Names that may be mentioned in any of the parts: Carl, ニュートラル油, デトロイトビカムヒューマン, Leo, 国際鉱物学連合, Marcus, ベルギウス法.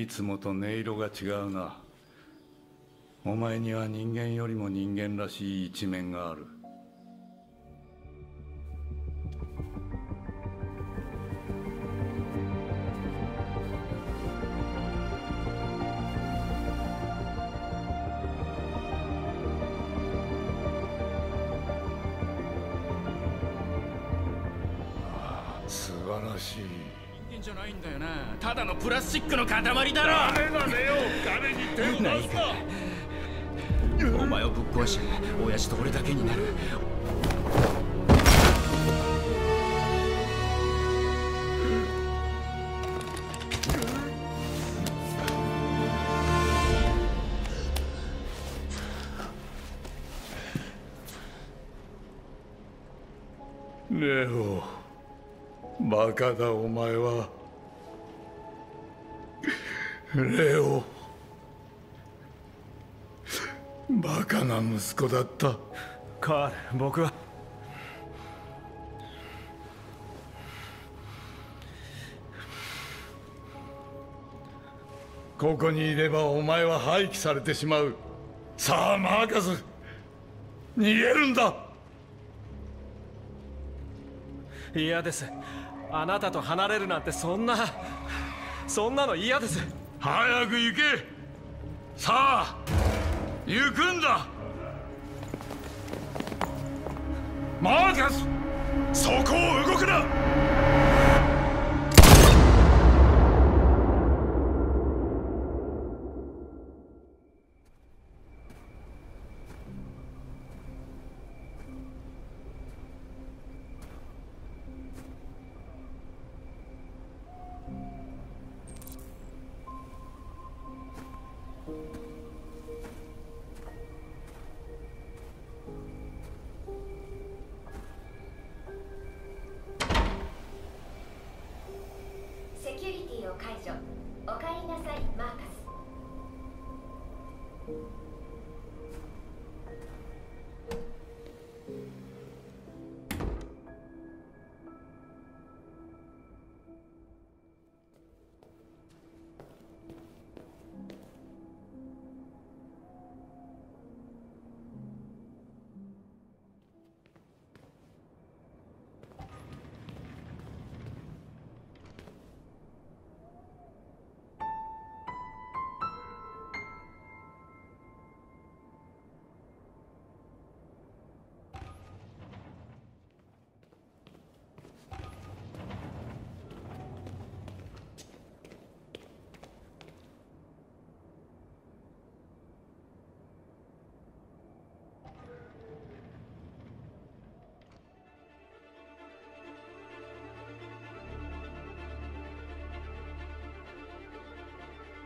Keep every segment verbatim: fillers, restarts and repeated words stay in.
いつもと音色が違うな。お前には人間よりも人間らしい一面がある。素晴らしい。人間じゃないんだよな。ただのプラスチックの塊だろ。ダメだねよ。誰に手を出すか。お前をぶっ壊し、親父と俺だけになる。レオ、バカだお前は。レオ、バカな息子だった。カール、僕はここにいればお前は廃棄されてしまう。さあマーカス、逃げるんだ。嫌です。あなたと離れるなんてそんなそんなの嫌です。早く行け。さあ行くんだマーカス。そこを動くな。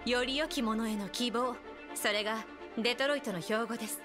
より良きものへの希望、それがデトロイトの標語です。